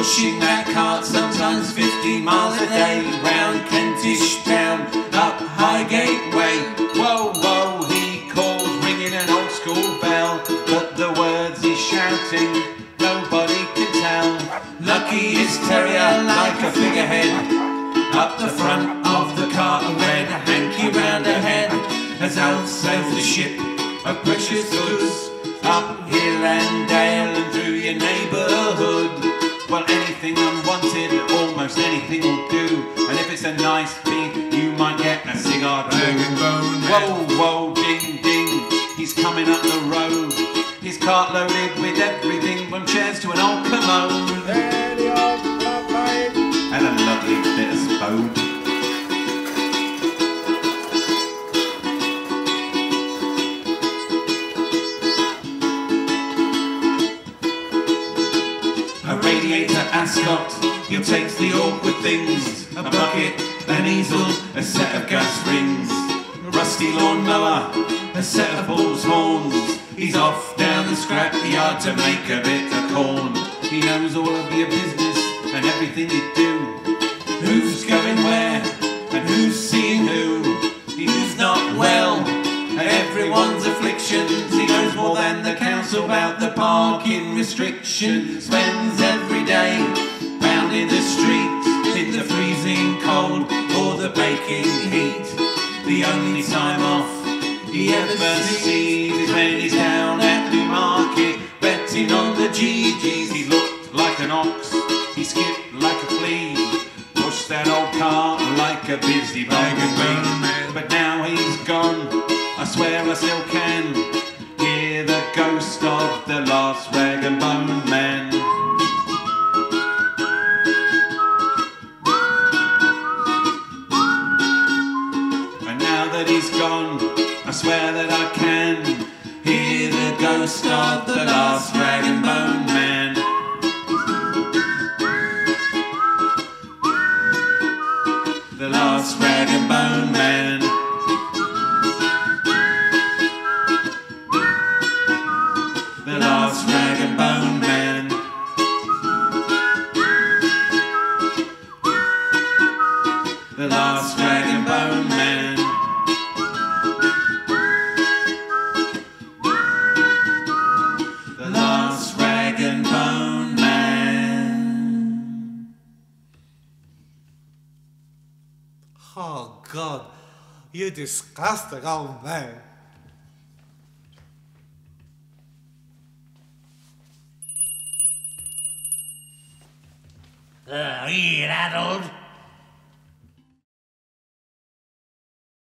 pushing that cart sometimes 50 miles a day round Kentish town, up Highgate Way. Whoa, whoa, he calls, ringing an old school bell, but the words he's shouting, nobody can tell. Lucky is terrier, like a figurehead, up the front of the cart, a red hanky round her head, as out sails the ship of precious goods, up hill and dale and through your neighbourhood. Well, anything unwanted, almost anything will do, and if it's a nice thing, you might get a cigar too. Whoa, whoa, ding, ding, he's coming up the road, his cart loaded with everything from chairs to an old commode, and a lovely bit of spode. Radiator ascot, he'll take the awkward things, a bucket, an easel, a set of gas rings, a rusty lawnmower, a set of bull's horns. He's off down the scrap yard to make a bit of corn. He knows all of your business and everything you do, who's going where and who's seeing who, who's not well and everyone's afflictions. He knows more than the council about the parking restriction. Spends every day round in the streets, in the freezing cold or the baking heat. The only time off he ever sees is when he's down at Newmarket betting on the GGs. He looked like an ox, he skipped like a flea, pushed that old car like a busy bag of wheat. But now he's gone, I swear I still can ghost of the last rag and bone man. And now that he's gone, I swear that I can hear the ghost of the last rag and bone man. The last rag and bone man. The last rag and bone man. The last rag and bone man. Oh God, you disgusting old man. Here, Harold.